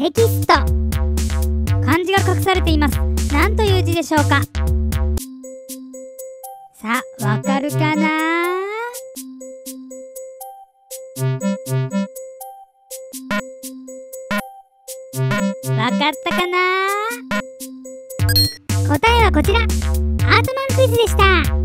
テキスト。漢字が隠されています。何という字でしょうか？さあ、わかるかな？わかったかな？答えはこちら、アートマンクイズでした。